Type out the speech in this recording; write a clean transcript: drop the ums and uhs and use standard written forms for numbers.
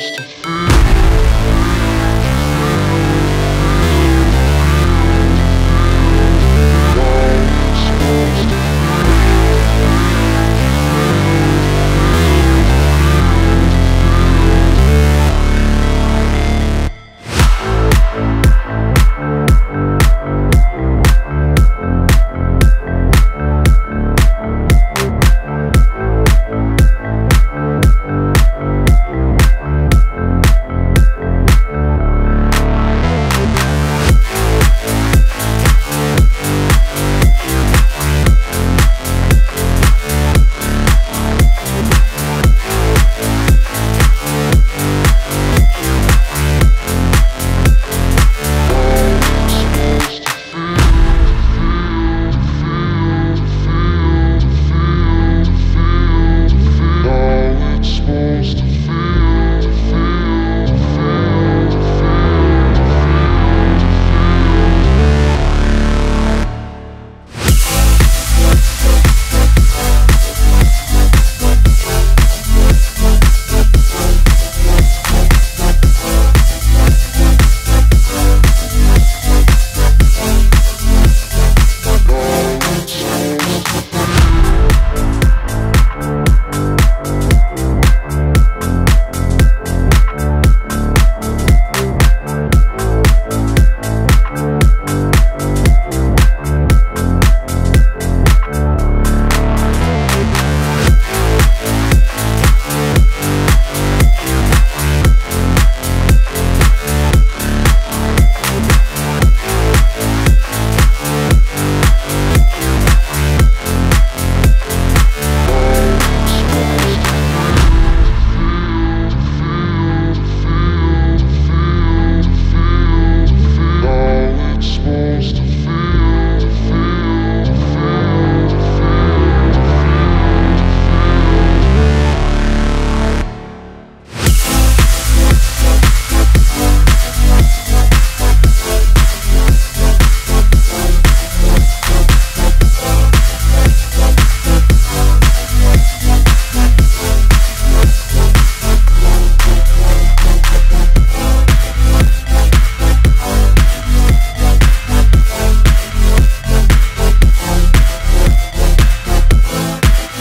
just a fool.